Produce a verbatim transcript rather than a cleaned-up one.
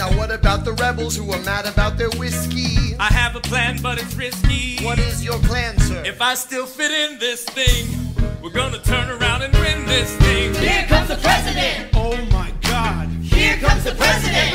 Now what about the rebels who are mad about their whiskey? I have a plan, but it's risky. What is your plan, sir? If I still fit in this thing, we're gonna turn around and win this thing. Here comes the president! Oh my God! Here comes the president!